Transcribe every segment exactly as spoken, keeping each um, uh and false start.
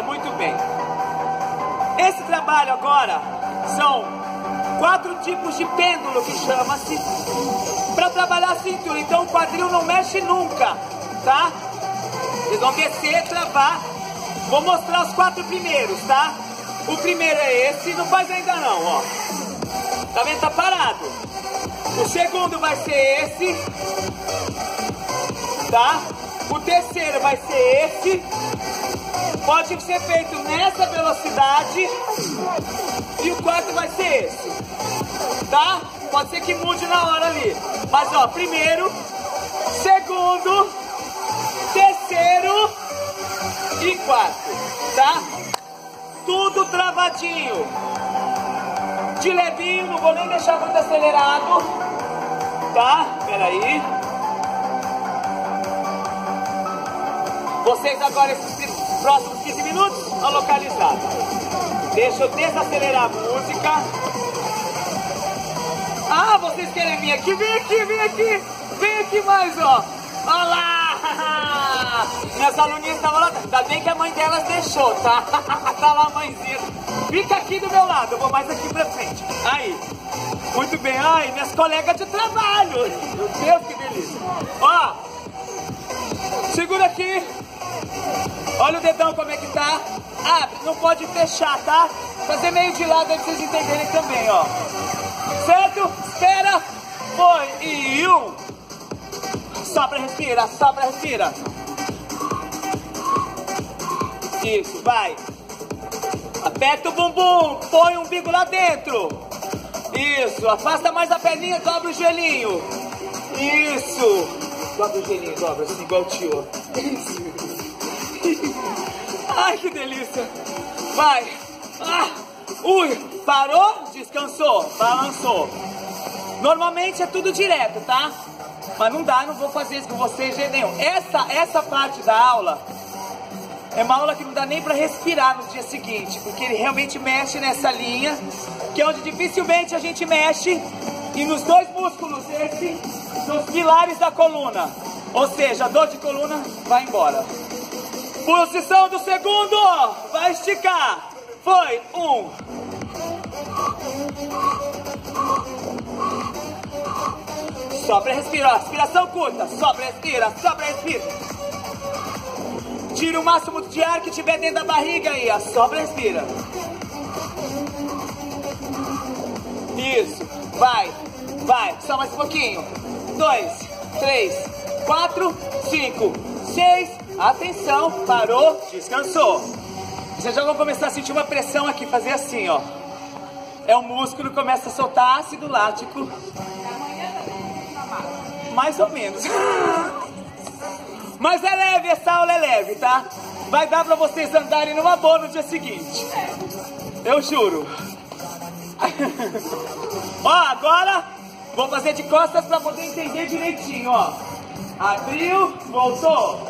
trabalha muito bem. Esse trabalho agora são quatro tipos de pêndulo que chama-se para trabalhar a cintura. Então o quadril não mexe nunca, tá? Vocês vão descer, travar. Vou mostrar os quatro primeiros, tá? O primeiro é esse, não faz ainda não, ó. Tá vendo? Tá parado. O segundo vai ser esse, tá? O terceiro vai ser esse. Pode ser feito nessa velocidade. E o quarto vai ser esse, tá? Pode ser que mude na hora ali. Mas, ó, primeiro, segundo, terceiro e quarto, tá? Tudo travadinho. De levinho, não vou nem deixar muito acelerado, tá? Peraí. Vocês agora, esses próximos quinze minutos, estão localizados. Deixa eu desacelerar a música. Ah, vocês querem vir aqui? Vem aqui, vem aqui. Vem aqui mais, ó. Olha lá. Minhas aluninhas estavam lá, ainda bem que a mãe delas deixou, tá? Tá lá a mãezinha. Fica aqui do meu lado, eu vou mais aqui pra frente. Aí, muito bem. Ai, minhas colegas de trabalho. Meu Deus, que delícia. Ó, segura aqui. Olha o dedão como é que tá. Abre, não pode fechar, tá? Fazer meio de lado aí pra vocês entenderem também, ó. Certo? Espera. Foi. E um. Sobra, respira, sobra, respira. Isso, vai. Aperta o bumbum, põe o umbigo lá dentro. Isso, afasta mais a perninha, dobra o joelhinho. Isso. Dobra o joelhinho, dobra, assim, igual o tio. Ai, que delícia. Vai. Ah, ui, parou, descansou, balançou. Normalmente é tudo direto, tá? Mas não dá, não vou fazer isso com vocês de jeito nenhum. Essa, essa parte da aula é uma aula que não dá nem pra respirar no dia seguinte, porque ele realmente mexe nessa linha, que é onde dificilmente a gente mexe, e nos dois músculos, esse, são os pilares da coluna. Ou seja, a dor de coluna vai embora. Posição do segundo, vai esticar. Foi, um. Sopra, respira, respiração curta, sopra, respira, sopra, respira. Tira o máximo de ar que tiver dentro da barriga aí, ó. Sobra, respira. Isso. Vai, vai. Só mais um pouquinho. Dois, três, quatro, cinco, seis. Atenção. Parou. Descansou. Vocês já vão começar a sentir uma pressão aqui. Fazer assim, ó. É o músculo começa a soltar ácido lático. Mais ou menos. Mas é leve, essa aula é leve, tá? Vai dar pra vocês andarem numa boa no dia seguinte. Eu juro. Ó, agora vou fazer de costas pra poder entender direitinho, ó. Abriu, voltou.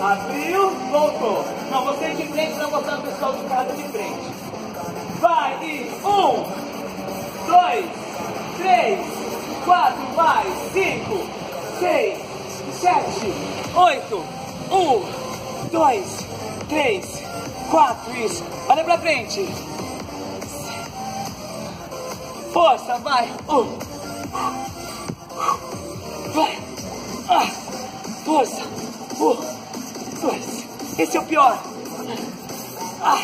Abriu, voltou. Não, você de frente pra mostrar o pessoal de casa de frente. Vai, e um, dois, três, quatro, vai, cinco, seis, sete... oito, um, dois, três, quatro, isso, olha pra frente, força, vai, um, vai, ah, força, um, dois, esse é o pior, ah,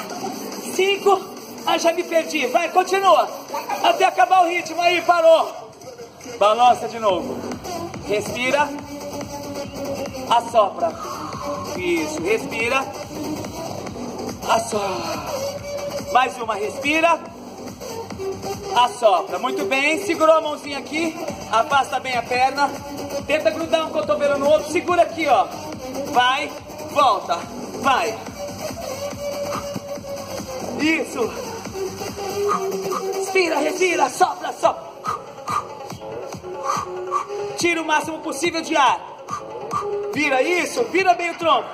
cinco, ah, já me perdi, vai, continua, até acabar o ritmo, aí, parou, balança de novo, respira, assopra. Isso. Respira. Assopra. Mais uma. Respira. Assopra. Muito bem. Segurou a mãozinha aqui. Afasta bem a perna. Tenta grudar um cotovelo no outro. Segura aqui, ó. Vai. Volta. Vai. Isso. Respira, respira. Sopra, sopra. Tira o máximo possível de ar. Vira isso, vira bem o tronco.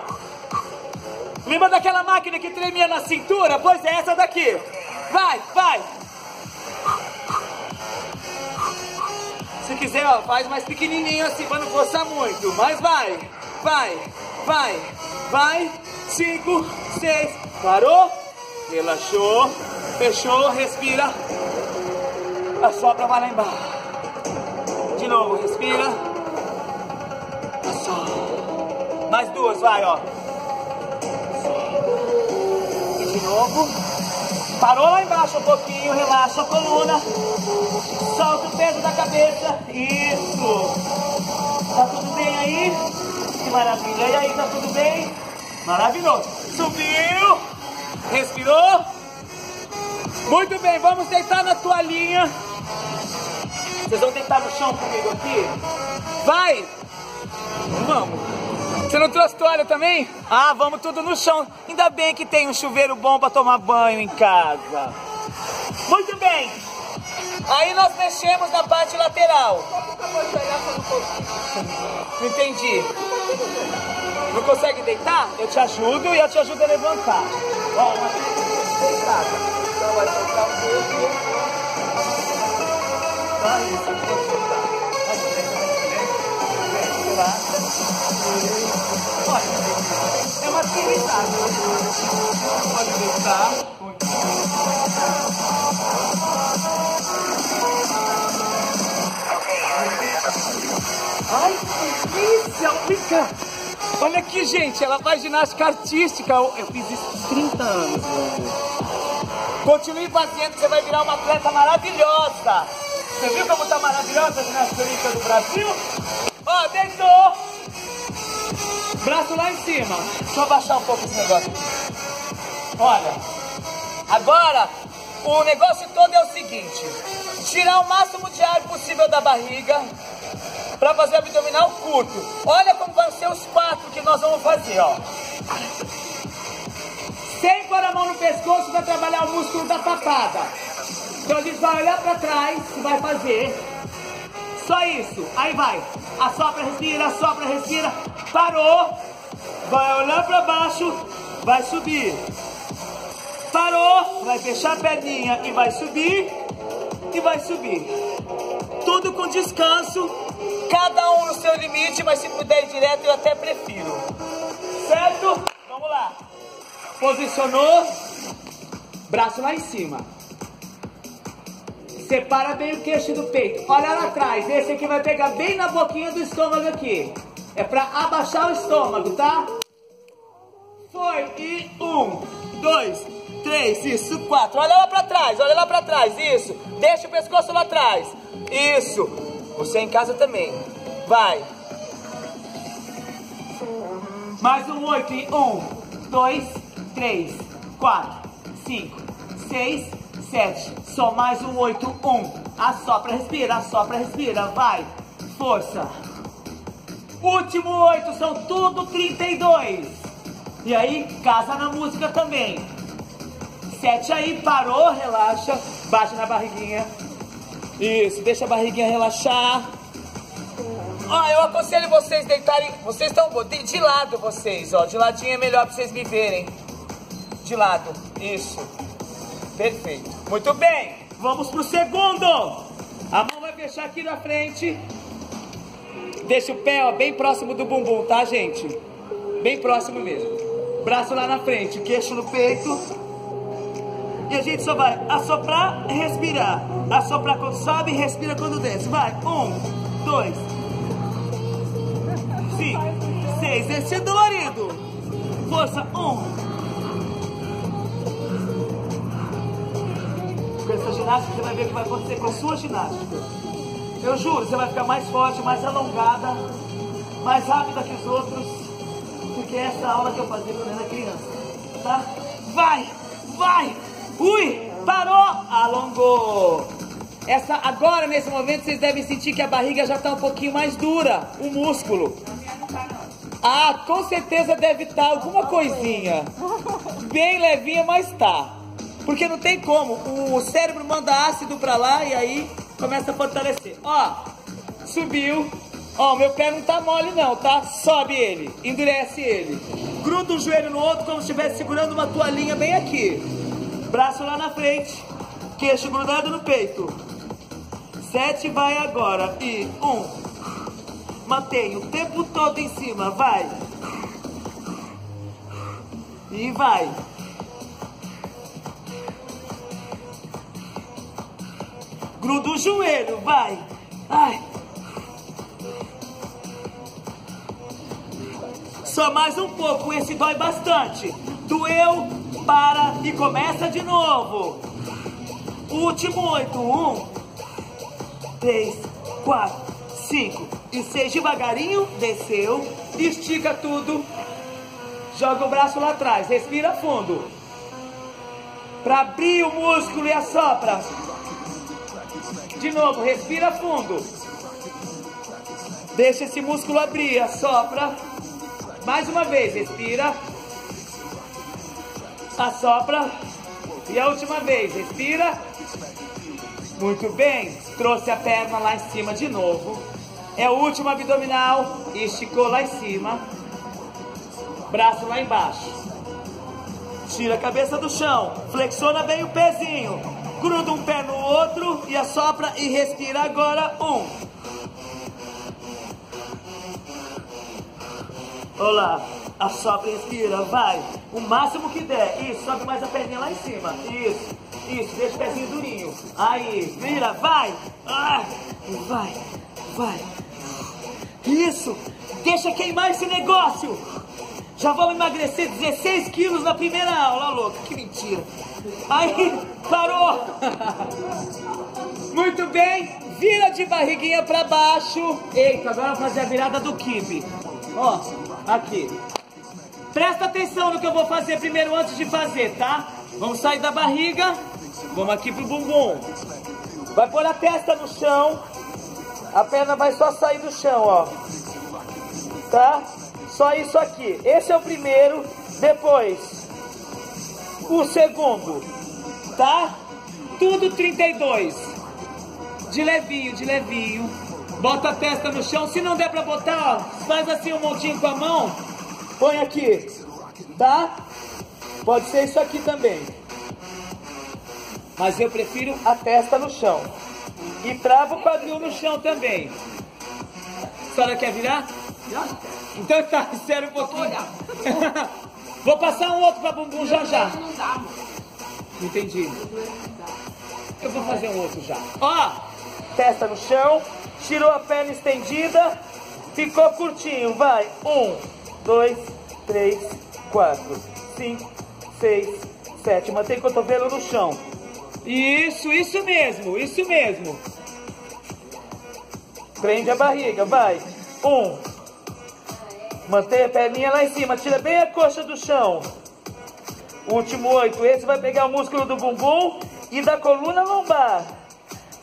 Lembra daquela máquina que tremia na cintura? Pois é essa daqui. Vai, vai. Se quiser, ó, faz mais pequenininho assim, pra não forçar muito. Mas vai, vai, vai, vai. cinco, seis, parou, relaxou, fechou, respira, a sobra vai lá embaixo, de novo, respira, a sobra, mais duas, vai, ó, e de novo, parou lá embaixo um pouquinho, relaxa a coluna, solta o peso da cabeça, isso, tá tudo bem aí? Que maravilha, e aí, tá tudo bem? Maravilhoso. Subiu. Respirou. Muito bem. Vamos deitar na toalhinha. Vocês vão deitar no chão comigo aqui? Vai. Vamos. Você não trouxe toalha também? Ah, vamos tudo no chão. Ainda bem que tem um chuveiro bom para tomar banho em casa. Muito bem. Aí nós mexemos na parte lateral. Não entendi. Não consegue deitar? Eu te ajudo e eu te ajudo a levantar. Ó, uma deitada. Então vai soltar um pouco. Vai, isso, vai soltar. Vai, vai, vai. Pode. É uma atividade. Pode deitar. Ai, que delícia! Fica! Olha aqui, gente, ela faz ginástica artística. Eu fiz isso por trinta anos, meu Deus. Continue fazendo, você vai virar uma atleta maravilhosa. Você viu como tá maravilhosa a ginástica olímpica do Brasil? Ó, deitou. Braço lá em cima. Deixa eu abaixar um pouco esse negócio. Olha. Agora, o negócio todo é o seguinte. Tirar o máximo de ar possível da barriga. Pra fazer abdominal curto. Olha como vão ser os quatro que nós vamos fazer, ó. Sem pôr a mão no pescoço, vai trabalhar o músculo da papada. Então a gente vai olhar pra trás e vai fazer. Só isso. Aí vai. Assopra, respira, assopra, respira. Parou. Vai olhar pra baixo, vai subir. Parou. Vai fechar a perninha e vai subir. E vai subir. Tudo com descanso. Cada um no seu limite, mas se puder ir direto, eu até prefiro. Certo? Vamos lá. Posicionou. Braço lá em cima. Separa bem o queixo do peito. Olha lá atrás. Esse aqui vai pegar bem na boquinha do estômago aqui. É pra abaixar o estômago, tá? Foi. E um, dois, três, isso, quatro. Olha lá pra trás, olha lá pra trás, isso. Deixa o pescoço lá atrás. Isso. Você em casa também. Vai. Mais um oito. E um, dois, três, quatro, cinco, seis, sete. Só mais um oito. Um. Assopra, respira, assopra, respira. Vai. Força. Último oito. São tudo trinta e dois. E aí, casa na música também. Sete aí. Parou, relaxa. Bate na barriguinha. Isso, deixa a barriguinha relaxar. Ó, eu aconselho vocês deitarem... Vocês estão... De, de lado vocês, ó. De ladinho é melhor pra vocês me verem. De lado. Isso. Perfeito. Muito bem. Vamos pro segundo. A mão vai fechar aqui na frente. Deixa o pé, ó, bem próximo do bumbum, tá, gente? Bem próximo mesmo. Braço lá na frente, queixo no peito. E a gente só vai assoprar, respirar. Assopra quando sobe e respira quando desce. Vai. Um, dois, cinco, seis. Esse é dolorido. Força. Um. Com essa ginástica, você vai ver o que vai acontecer com a sua ginástica. Eu juro, você vai ficar mais forte, mais alongada, mais rápida que os outros. Porque é essa aula que eu fazia quando era criança. Tá? Vai! Vai! Ui! Parou, alongou. Essa, agora, nesse momento, vocês devem sentir que a barriga já está um pouquinho mais dura, o músculo. Ah, com certeza deve estar alguma coisinha. Bem levinha, mas tá. Porque não tem como. O cérebro manda ácido para lá e aí começa a fortalecer. Ó, subiu. Ó, meu pé não tá mole não, tá? Sobe ele, endurece ele. Gruda um joelho no outro como se estivesse segurando uma toalhinha bem aqui. Braço lá na frente, queixo grudado no peito. Sete, vai agora. E um. Mantém o tempo todo em cima, vai. E vai. Gruda o joelho, vai. Ai. Só mais um pouco, esse dói bastante. Doeu, para e começa de novo. Último oito. Um, três, quatro, cinco e seis. Devagarinho, desceu, estica tudo. Joga o braço lá atrás, respira fundo. Para abrir o músculo e assopra. De novo, respira fundo. Deixa esse músculo abrir, assopra. Mais uma vez, respira. Assopra. E a última vez, respira. Muito bem. Trouxe a perna lá em cima de novo. É o último abdominal. Esticou lá em cima. Braço lá embaixo. Tira a cabeça do chão. Flexiona bem o pezinho. Gruda um pé no outro e assopra e respira agora. Um. Olá. Assopra e respira. Vai. O máximo que der. Isso. Sobe mais a perninha lá em cima. Isso. Isso. Deixa o pezinho durinho. Aí. Vira. Vai. Ah. Vai. Vai. Isso. Deixa queimar esse negócio. Já vamos emagrecer dezesseis quilos na primeira aula, louca. Que mentira. Aí, parou. Muito bem. Vira de barriguinha pra baixo. Eita, agora vou fazer a virada do kibe. Ó, aqui. Presta atenção no que eu vou fazer primeiro antes de fazer, tá? Vamos sair da barriga. Vamos aqui pro bumbum. Vai pôr a testa no chão. A perna vai só sair do chão, ó. Tá? Só isso aqui. Esse é o primeiro, depois o segundo, tá? Tudo trinta e dois. De levinho, de levinho. Bota a testa no chão. Se não der pra botar, ó, faz assim um montinho com a mão. Põe aqui, tá? Pode ser isso aqui também. Mas eu prefiro a testa no chão. E trava o quadril no chão também. A senhora quer virar? Então tá, espera um pouquinho. Vou passar um outro pra bumbum já já. Entendi. Eu vou fazer um outro já. Ó, testa no chão. Tirou a perna estendida. Ficou curtinho, vai. Um, dois, três, quatro, cinco, seis, sete. Mantém o cotovelo no chão. Isso, isso mesmo, isso mesmo. Prende a barriga, vai. Um. Mantenha a perninha lá em cima, tira bem a coxa do chão. Último oito, esse vai pegar o músculo do bumbum e da coluna lombar.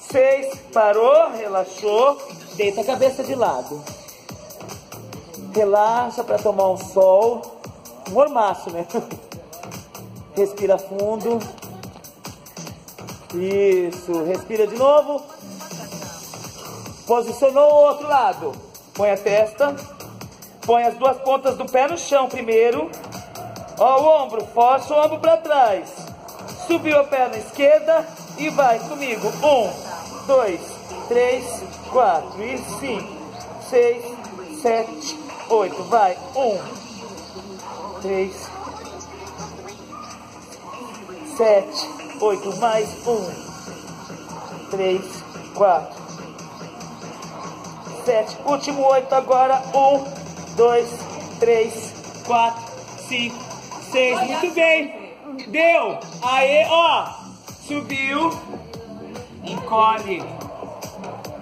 Seis, parou, relaxou, deita a cabeça de lado. Relaxa para tomar um sol, um ormaço, né? Respira fundo. Isso, respira de novo. Posicionou o outro lado, põe a testa. Põe as duas pontas do pé no chão primeiro. Ó o ombro, força o ombro pra trás. Subiu a perna esquerda e vai comigo. Um, dois, três, quatro e cinco, seis, sete, oito. Vai. Um, três, sete, oito. Mais um, três, quatro, sete. Último oito agora. Um. Dois, três, quatro, cinco, seis. Muito bem. Deu. Aê, ó. Subiu. Encolhe.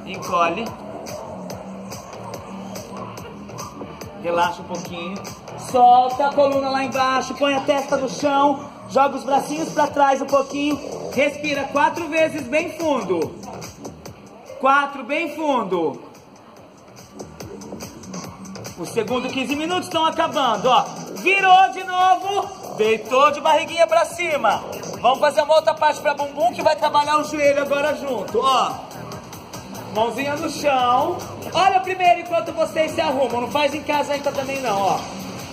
Encolhe. Relaxa um pouquinho. Solta a coluna lá embaixo. Põe a testa no chão. Joga os bracinhos pra trás um pouquinho. Respira quatro vezes bem fundo. Quatro bem fundo. Os segundos quinze minutos estão acabando, ó. Virou de novo, deitou de barriguinha pra cima. Vamos fazer uma outra parte pra bumbum que vai trabalhar o joelho agora junto, ó. Mãozinha no chão. Olha primeiro enquanto vocês se arrumam, não faz em casa ainda também não, ó.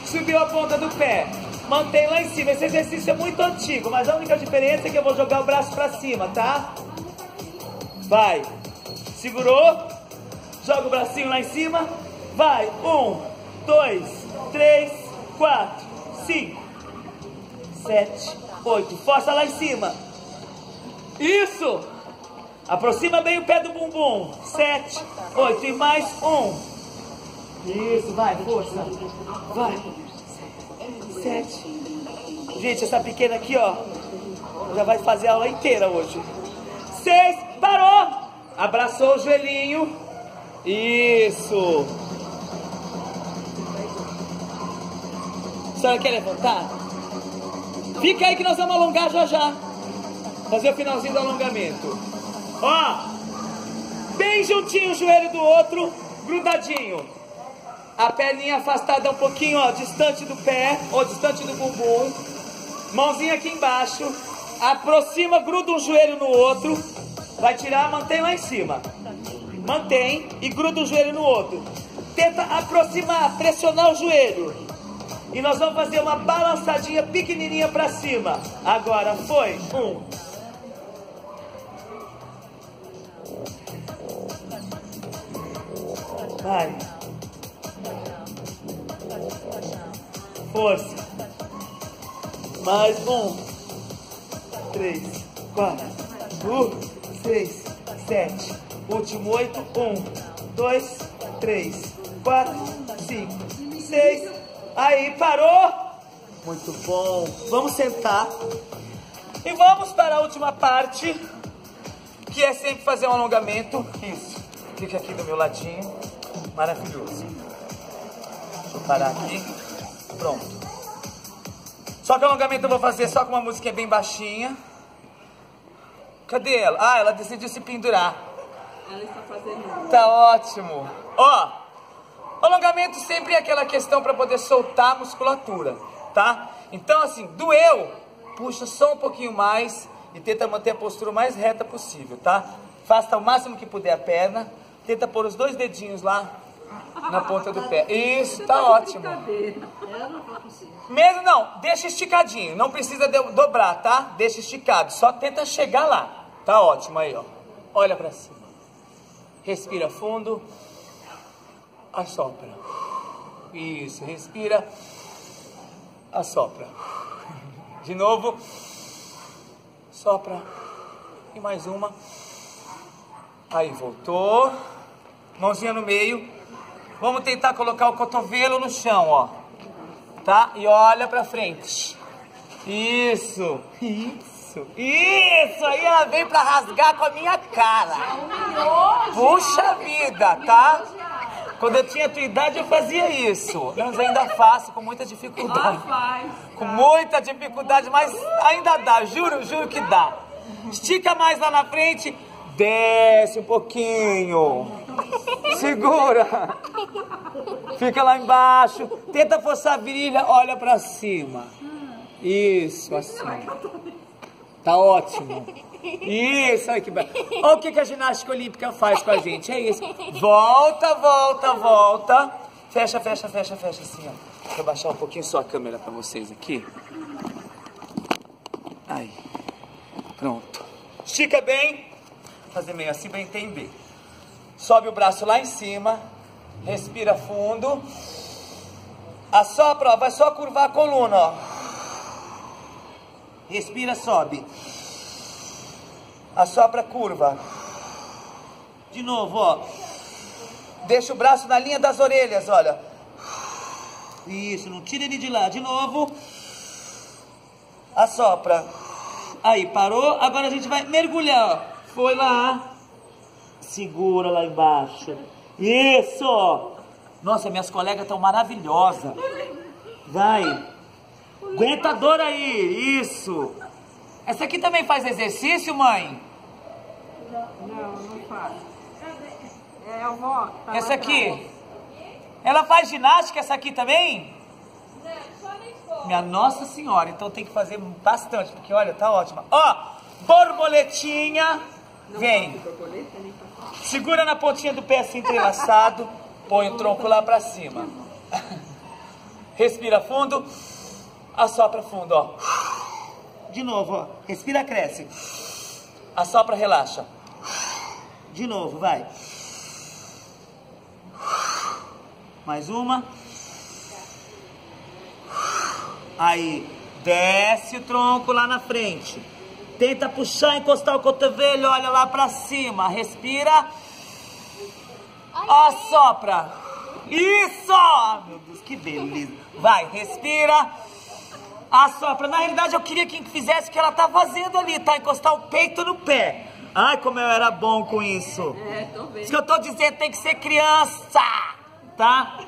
Subiu a ponta do pé, mantém lá em cima. Esse exercício é muito antigo, mas a única diferença é que eu vou jogar o braço pra cima, tá? Vai. Segurou, joga o bracinho lá em cima. Vai, um, dois, três, quatro, cinco, sete, oito, força lá em cima, isso, aproxima bem o pé do bumbum, sete, oito e mais um, isso, vai, força, vai, sete, gente, essa pequena aqui, ó, já vai fazer a aula inteira hoje, seis, parou, abraçou o joelhinho, isso, a senhora quer levantar? Fica aí que nós vamos alongar já já. Fazer o finalzinho do alongamento. Ó, bem juntinho o joelho do outro, grudadinho. A perninha afastada um pouquinho, ó, distante do pé, ou distante do bumbum. Mãozinha aqui embaixo. Aproxima, gruda um joelho no outro. Vai tirar, mantém lá em cima. Mantém e gruda um joelho no outro. Tenta aproximar, pressionar o joelho. E nós vamos fazer uma balançadinha pequenininha pra cima. Agora foi. Um. Vai. Força. Mais um. Três. Quatro. Um. Seis. Sete. Último oito. Um. Dois. Três. Quatro. Cinco. Seis. Aí, parou? Muito bom. Vamos sentar. E vamos para a última parte, que é sempre fazer um alongamento. Isso. Fica aqui do meu ladinho. Maravilhoso. Deixa eu parar aqui. Pronto. Só que o alongamento eu vou fazer só com uma musiquinha bem baixinha. Cadê ela? Ah, ela decidiu se pendurar. Ela está fazendo. Tá ótimo. Ó. Alongamento sempre é aquela questão para poder soltar a musculatura, tá? Então, assim, doeu, puxa só um pouquinho mais e tenta manter a postura o mais reta possível, tá? Faça o máximo que puder a perna, tenta pôr os dois dedinhos lá na ponta do pé. Isso, tá ótimo. Mesmo não, deixa esticadinho, não precisa dobrar, tá? Deixa esticado, só tenta chegar lá. Tá ótimo aí, ó. Olha pra cima. Respira fundo. Assopra. Isso, respira. Assopra. De novo. Sopra. E mais uma. Aí, voltou. Mãozinha no meio. Vamos tentar colocar o cotovelo no chão, ó. Tá? E olha pra frente. Isso. Isso. Isso. Aí ela vem pra rasgar com a minha cara. Puxa vida, tá? Quando eu tinha a tua idade, eu fazia isso. Mas ainda faço, com muita dificuldade. Com muita dificuldade, mas ainda dá. Juro, juro que dá. Estica mais lá na frente. Desce um pouquinho. Segura. Fica lá embaixo. Tenta forçar a virilha, olha pra cima. Isso, assim. Tá ótimo. Isso, olha que bom. Olha o que a ginástica olímpica faz com a gente, é isso. Volta, volta, volta. Fecha, fecha, fecha, fecha, assim, ó. Deixa eu baixar um pouquinho só a câmera pra vocês aqui. Aí. Pronto. Estica bem. Vou fazer meio assim pra entender. Sobe o braço lá em cima. Respira fundo. Assopra, ó. Vai só curvar a coluna, ó. Respira, sobe. Assopra, curva. De novo, ó. Deixa o braço na linha das orelhas, olha. Isso, não tira ele de lá. De novo. Assopra. Aí, parou. Agora a gente vai mergulhar, ó. Foi lá. Segura lá embaixo. Isso. Nossa, minhas colegas estão maravilhosas. Vai. Aguenta a dor aí. Isso. Essa aqui também faz exercício, mãe? Não, não faz. É, eu vou, tá. Essa aqui? Ela faz ginástica, essa aqui também? Não, só nem for. Minha Nossa Senhora, então tem que fazer bastante, porque olha, tá ótima. Ó, borboletinha. Vem. Segura na pontinha do pé assim, entrelaçado. Põe o tronco lá pra cima. Respira fundo. Assopra fundo, ó. De novo, ó. Respira, cresce. Assopra, relaxa. De novo, vai. Mais uma. Aí. desce o tronco lá na frente, tenta puxar, encostar o cotovelo, olha lá pra cima, respira, assopra, isso, meu Deus, que beleza, vai, respira, assopra, na realidade eu queria que fizesse o que ela tá fazendo ali, tá, encostar o peito no pé, ai como eu era bom com isso, é, tô vendo. Isso que eu tô dizendo, tem que ser criança, tá,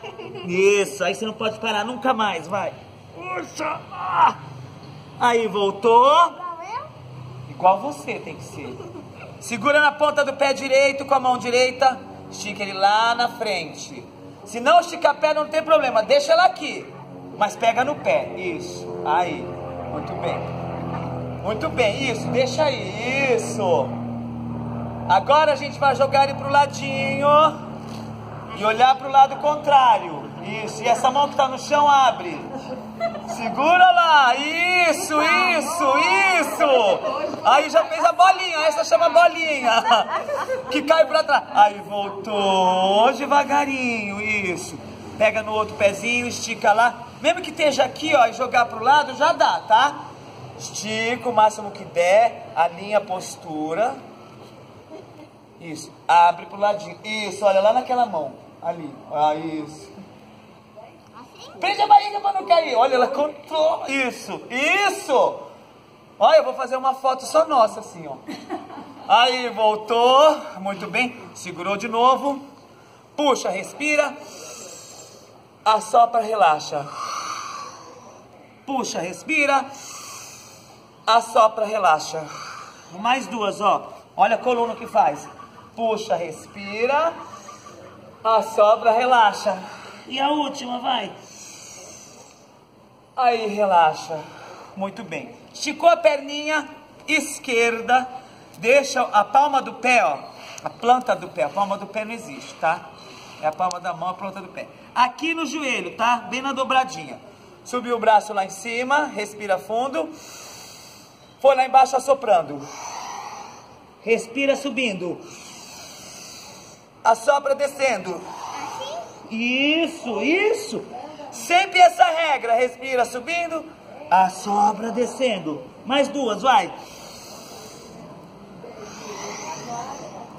isso, aí você não pode parar nunca mais, vai. Puxa! Ah. Aí, voltou. Igual você tem que ser. Segura na ponta do pé direito com a mão direita. Estica ele lá na frente. Se não esticar pé, não tem problema. Deixa ela aqui. Mas pega no pé. Isso. Aí. Muito bem. Muito bem. Isso. Deixa aí. Isso. Agora a gente vai jogar ele pro ladinho. E olhar pro lado contrário. Isso. E essa mão que tá no chão, abre. Segura lá, isso, isso, isso. Aí já fez a bolinha, essa chama bolinha. Que cai pra trás. Aí voltou devagarinho, isso. Pega no outro pezinho, estica lá. Mesmo que esteja aqui, ó, e jogar pro lado, já dá, tá? Estica o máximo que der, alinha a postura. Isso, abre pro ladinho. Isso, olha lá naquela mão, ali. Ah, isso. Prende a barriga pra não cair. Olha, ela contou. Isso, isso. Olha, eu vou fazer uma foto só nossa, assim, ó. Aí, voltou. Muito bem. Segurou de novo. Puxa, respira. Assopra, relaxa. Puxa, respira. Assopra, relaxa. Mais duas, ó. Olha a coluna que faz. Puxa, respira. Assopra, relaxa. E a última, vai. Aí, relaxa. Muito bem. Esticou a perninha esquerda. Deixa a palma do pé, ó. A planta do pé. A palma do pé não existe, tá? É a palma da mão, a planta do pé. Aqui no joelho, tá? Bem na dobradinha. Subiu o braço lá em cima. Respira fundo. Foi lá embaixo assoprando. Respira subindo. Assopra descendo. Isso, isso. Sempre essa regra. Respira subindo, assopra descendo. Mais duas, vai.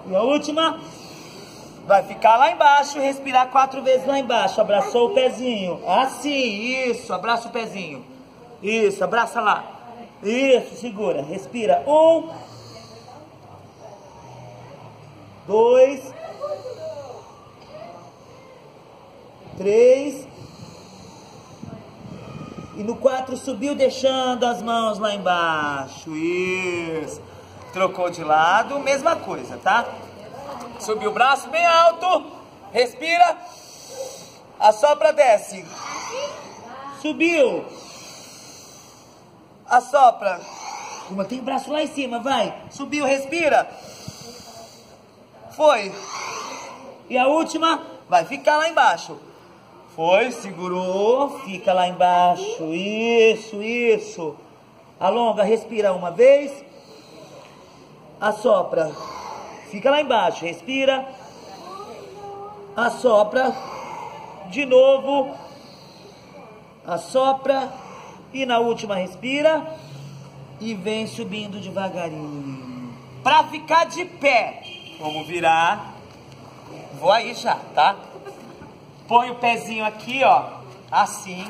E a última. Vai ficar lá embaixo, respirar quatro vezes lá embaixo. Abraçou o pezinho. Assim, isso. Abraça o pezinho. Isso, abraça lá. Isso, segura. Respira. Um. Dois. Três. E no quatro subiu deixando as mãos lá embaixo. Isso. Trocou de lado, mesma coisa, tá? Subiu o braço bem alto. Respira. Assopra, desce. Subiu. Assopra. Uma, tem o braço lá em cima, vai. Subiu, respira. Foi. E a última vai ficar lá embaixo. Foi, segurou, fica lá embaixo, isso, isso, alonga, respira uma vez, assopra, fica lá embaixo, respira, assopra, de novo, assopra, e na última respira, e vem subindo devagarinho. Pra ficar de pé, vamos virar, vou aí já, tá? Põe o pezinho aqui, ó, assim,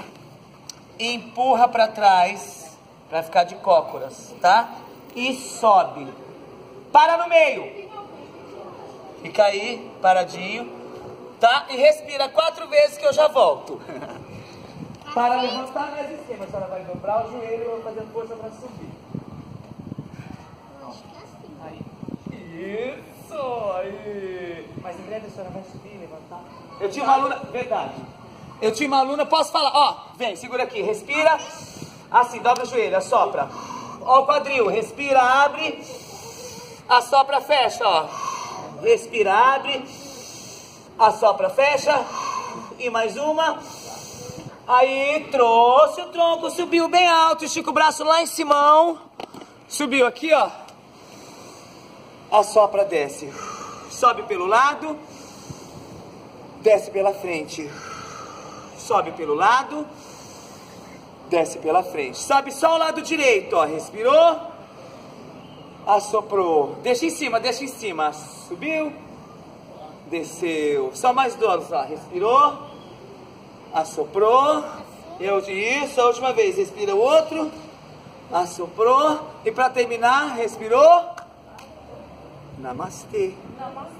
e empurra pra trás, pra ficar de cócoras, tá? E sobe. Para no meio. Fica aí, paradinho, tá? E respira quatro vezes que eu já volto. Para levantar mais em cima, a senhora vai dobrar o joelho e eu vou fazer força pra subir. Aí. Isso, aí. Mas em breve a senhora vai subir, levantar. Eu tinha uma aluna... Verdade. Eu tinha uma aluna... Posso falar? Ó, vem, segura aqui. Respira. Assim, dobra o joelho. Assopra. Ó o quadril. Respira, abre. Assopra, fecha, ó. Respira, abre. Assopra, fecha. E mais uma. Aí, trouxe o tronco. Subiu bem alto. Estica o braço lá em cima. Subiu aqui, ó. Assopra, desce. Sobe pelo lado. Desce pela frente, sobe pelo lado, desce pela frente. Sabe só o lado direito, ó. Respirou, assoprou. Deixa em cima, deixa em cima. Subiu, desceu. Só mais dois, ó. Respirou, assoprou. Isso, a última vez. Respira o outro, assoprou. E para terminar, respirou. Namastê. Namastê.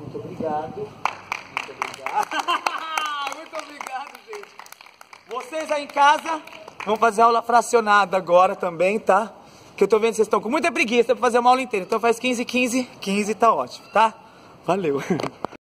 Muito obrigado. Muito obrigado. Muito obrigado, gente. Vocês aí em casa, vão fazer aula fracionada agora também, tá? Que eu tô vendo que vocês estão com muita preguiça pra fazer uma aula inteira. Então faz quinze, quinze, quinze, tá ótimo, tá? Valeu.